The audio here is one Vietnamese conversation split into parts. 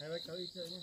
Hai bác cháu đi chơi nhé.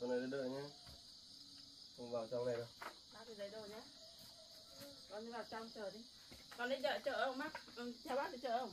Con này đợi nhé, không vào trong này đâu. Bác thì lấy đồ nhé, con đi vào trong chờ đi. Con lấy chợ chợ không bác? Ừ, theo bác thì chợ không?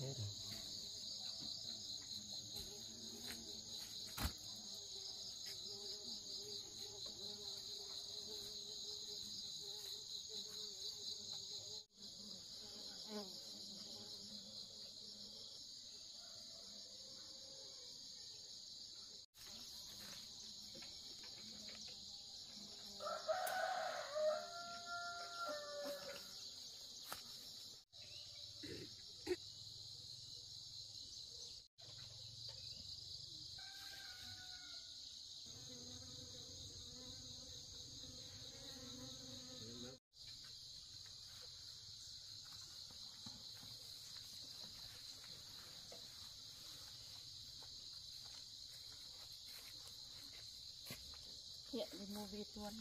rồi. Hiện đi mua vịt luôn.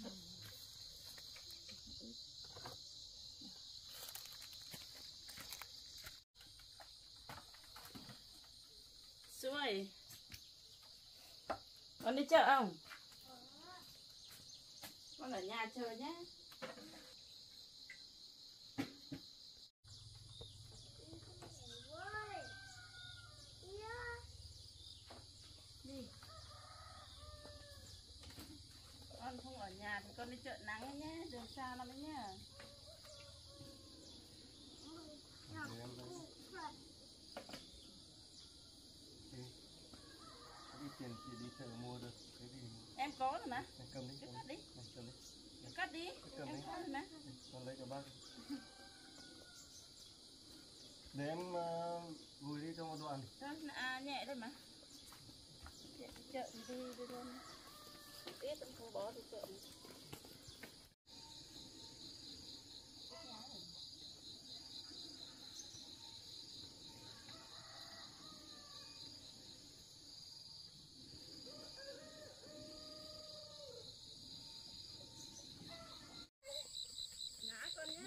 Xuôi, con đi chợ không? Con ở nhà chờ nhé. Con đi chợ nắng ấy nhé, đường xa lắm đấy nhé. Cái tiền chị đi chợ mua được cái gì? Em có rồi mà. Em cầm đi. Cứ cắt đi. Cứ cắt đi. Em có rồi mà. Con lấy cho bác. Để em vùi đi cho một đoạn đi. Đó, nhẹ thôi mà. Nhẹ chợ đi luôn. Tiết cũng không bỏ đi chợ đi.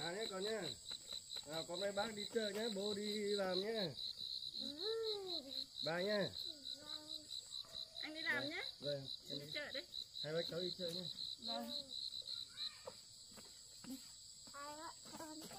À nhé con nhé. À, con mấy bác đi chơi nhé, bố đi làm nhé. Bà nhé. Anh đi làm nhé. Vâng, em đi chơi đấy. Hai bác cháu đi chơi nhé. Vâng. Hai bác cháu đi chơi.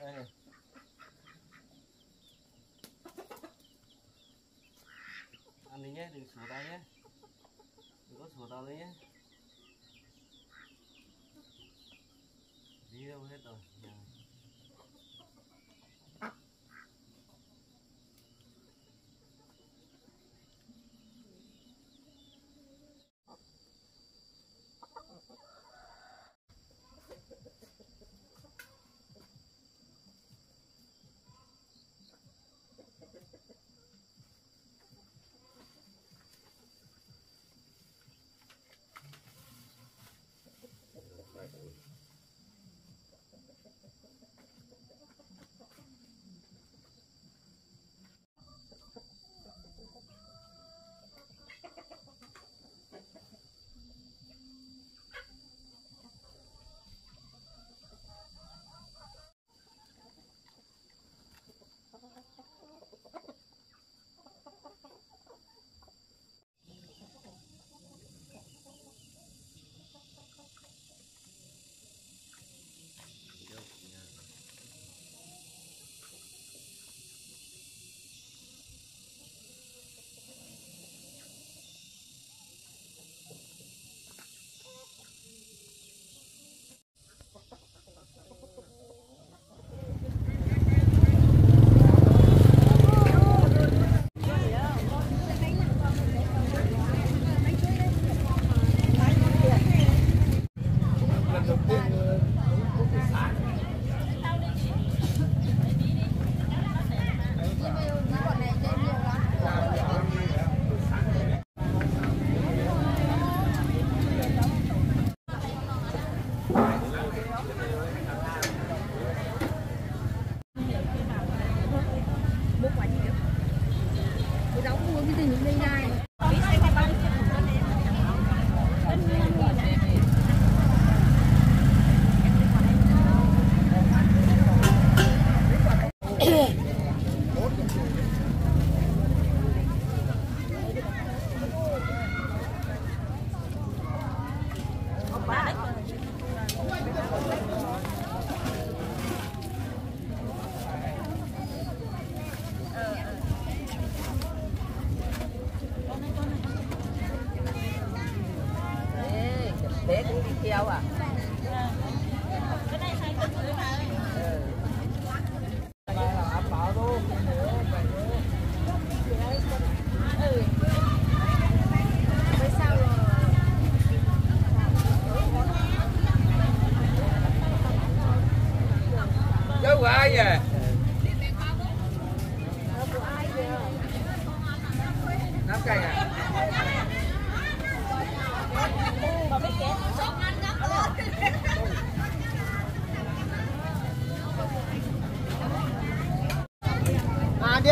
Đây này. Ăn đi nhé, đừng sửa tay nhé. Đừng có sửa tao đấy nhé. Đi đâu hết rồi.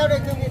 Đeo đây điện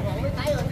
khoảng mấy cái rồi.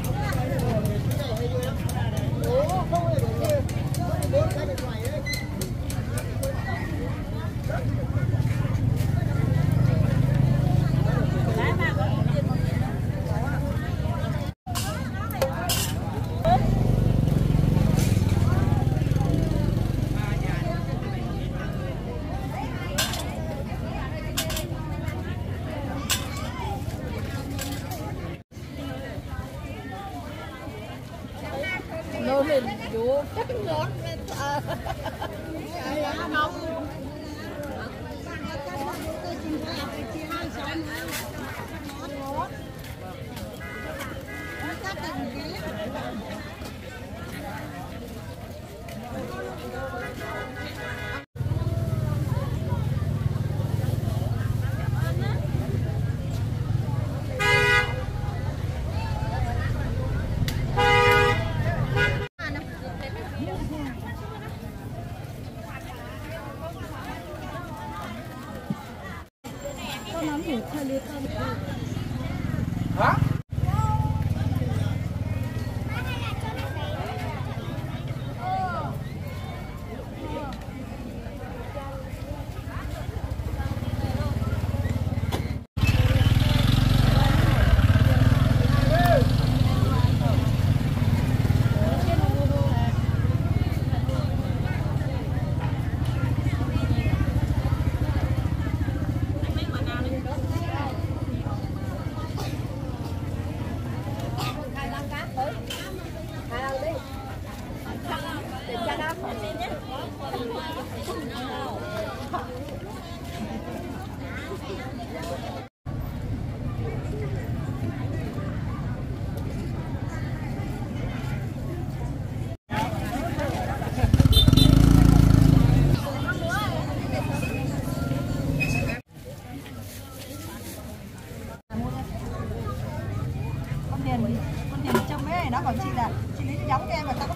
con nhìn trong cái này nó còn chi là chi lý giống cái em mà ta có.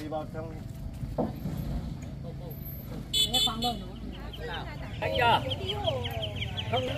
bì vào trong. Anh giờ không.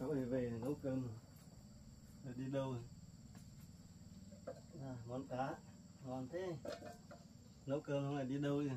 Go with Dewey. Mất cháu thì về nấu cơm rồi đi đâu rồi? À, món cá ngon thế, nấu cơm không lại đi đâu rồi.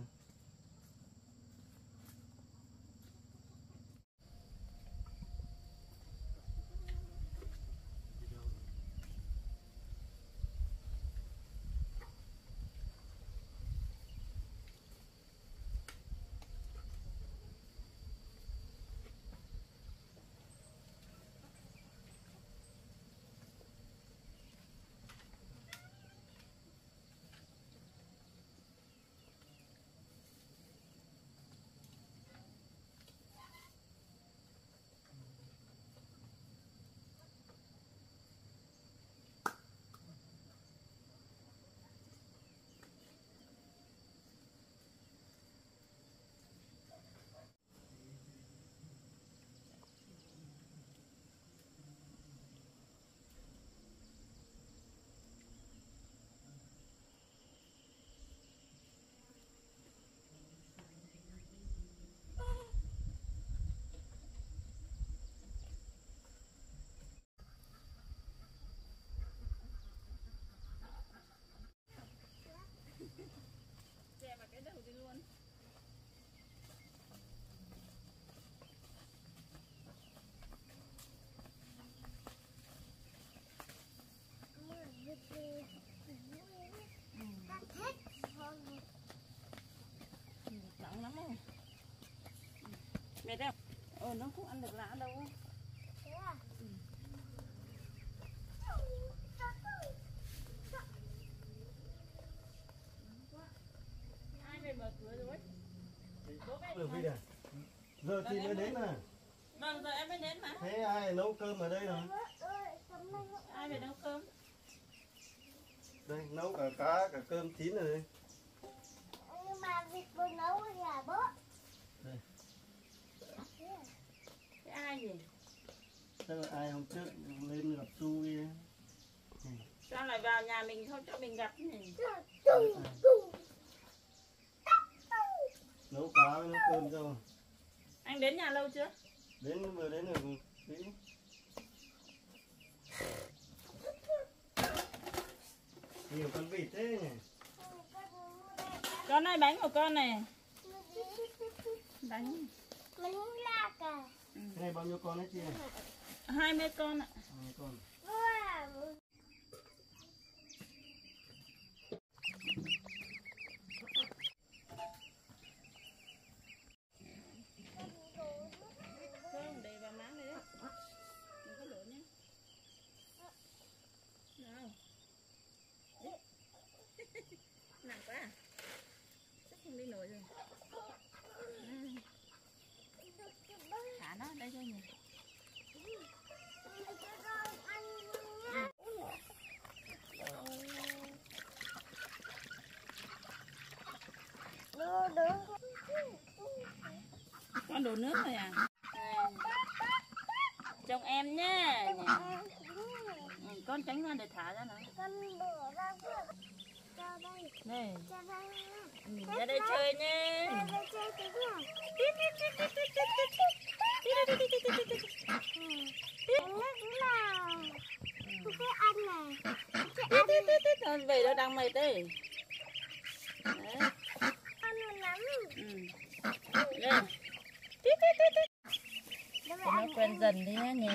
Mệt không? Nó cũng ăn được lá đâu. Thế à? Ừ. Ai về mở cửa rồi? Đấy, giờ chị mới đến mà. Vâng, giờ em mới đến mà. Thế ai nấu cơm ở đây rồi? Ai về nấu cơm? Đây, nấu cả cá, cả cơm chín rồi. Nhưng mà việc vừa nấu thì là bố. Đây. Cái ai vậy? Chắc là ai hôm trước lên gặp Chu kia. Sao lại vào nhà mình không cho mình gặp nhỉ? Nấu cá với nấu cơm cho. Anh đến nhà lâu chưa? Đến vừa đến rồi. Nhiều con vịt thế nhỉ? Con này bánh của con này. Bánh. Bánh lạc à? Ừ. Cái này bao nhiêu con đấy chị? 20 con ạ. 20 con. Wow. Con đổ nước rồi à? Chồng em nhé. Ừ, con tránh ra để thả ra nào. Con đổ ra đây. Ra đây chơi nhé. Con về nó đang mệt đấy. Con lắm. Lên. Nó quen dần đi nhá nhỉ.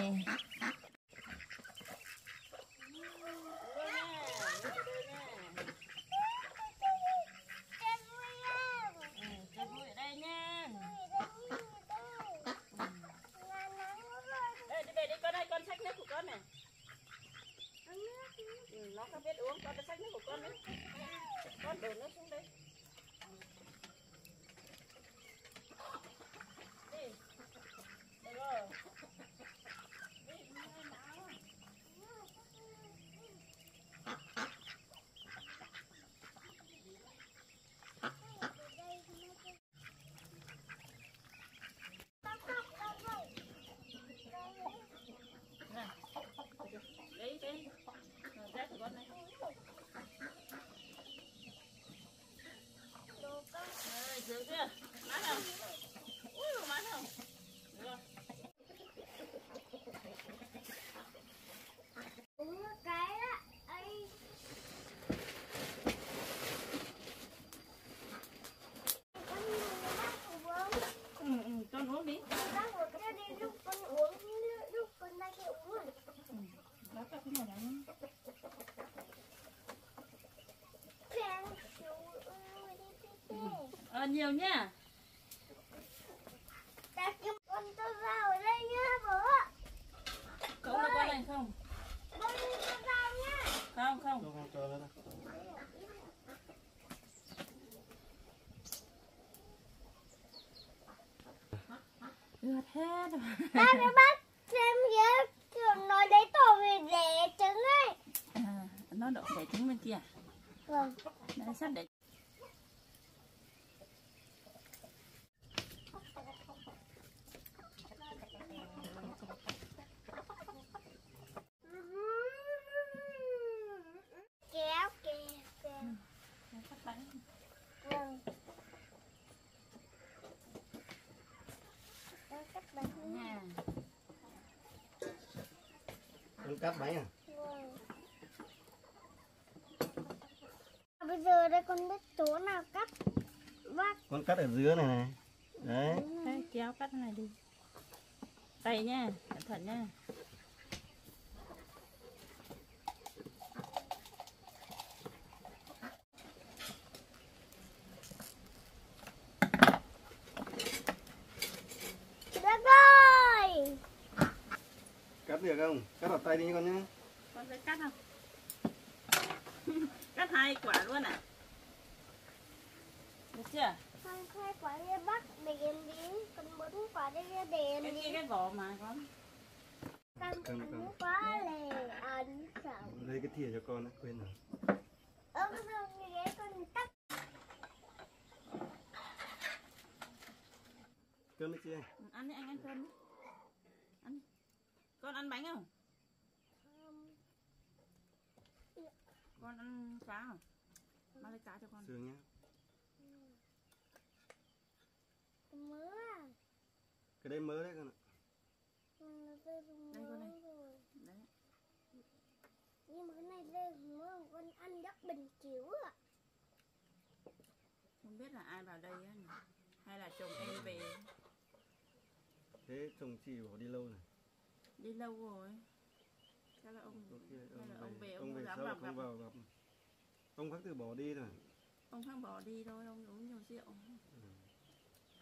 Nhiều nhá. Đặt cái con tôi vào ở đây nhá bố. Cậu là con này không? Bố đi con vào nhá. Không không. Tôi không cho nó đâu. Được hết rồi. Ba nó bắt xem kia thường nói đấy tổ về đẻ trứng ấy. À, nó đổ đẻ trứng bên kia. Vâng. Đấy sắp để. Cắt bánh à? Bây giờ đây con biết chỗ nào cắt. Vắt. Con cắt ở dưới này này. Đấy. Đấy, kéo cắt này đi. Tay nha, cẩn thận nha. được không? Cắt vào tay đi con nhé. Con sẽ cắt không? Cắt 2 quả luôn à? Được chưa? 2 quả đi bắt để em đi, còn 4 quả đi để em đi. Cái vỏ mà con. Con quá lè ăn sầu. Lấy cái thìa cho con đã, quên rồi. Con cắt. Cơm đi chị. Ăn đi, anh ăn cơm đi. Ăn. Con ăn bánh không? Con ăn cá không? Má lấy cá cho con. Sướng nhá. Mớ à? Cái đây mớ đấy con ạ. Đây con này. Đấy. Nhưng mà cái này đây mớ con ăn rất bình chiếu ạ. Không biết là ai vào đây á, hay là chồng em về. Thế chồng chị bỏ đi lâu rồi. Đi lâu rồi. Chắc là ông về, ông dám vào gặp. Ông khác từ bỏ đi rồi. Ông khác bỏ đi thôi, ông uống nhiều rượu.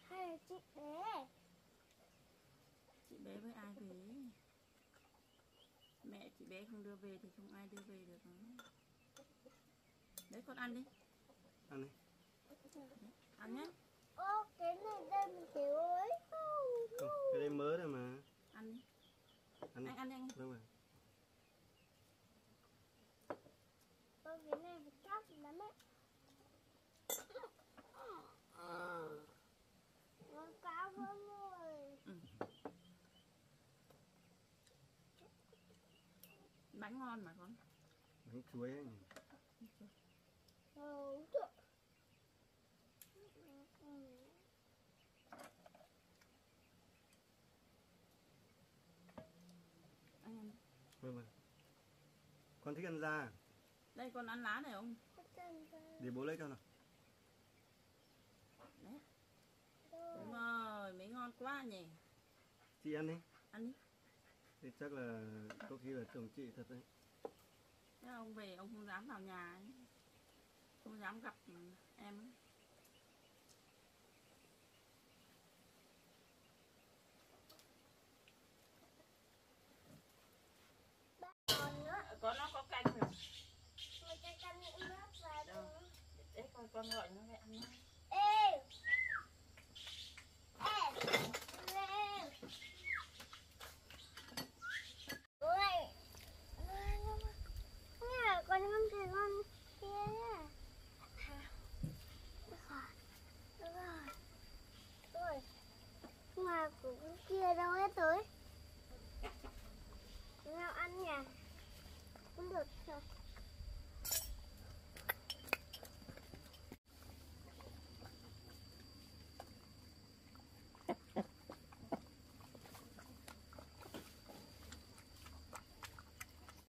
Hay là chị bé. Chị bé với ai về? Mẹ chị bé không đưa về thì không ai đưa về được nữa. Đấy con ăn đi. Ăn đi. Ăn nhé. Ô cái này đây mình chịu ối không? Không, cái đây mới rồi mà. Ăn đi. Ăn đi. Anh ăn đi anh. Đâu rồi? Ô cái này phải chắc lắm ấy. Con cá vô rồi. Bánh ngon mà con. Bánh chuối ấy. Anh ăn. Con thích ăn da. Đây con ăn lá này không? Để bố lấy cho nào. Đấy. Đúng rồi, mấy ngon quá nhỉ. Chị ăn đi. Ăn đi. Thì chắc là có khi là chồng chị thật đấy. Thế ông về ông không dám vào nhà ấy. Không dám gặp em ấy. Có nó có canh rồi. Mà cái canh cũng rớt ra đâu. Ê con gọi nó về ăn đi. Ê. Kia đâu hết rồi. Nào ăn nhỉ? Cũng được rồi.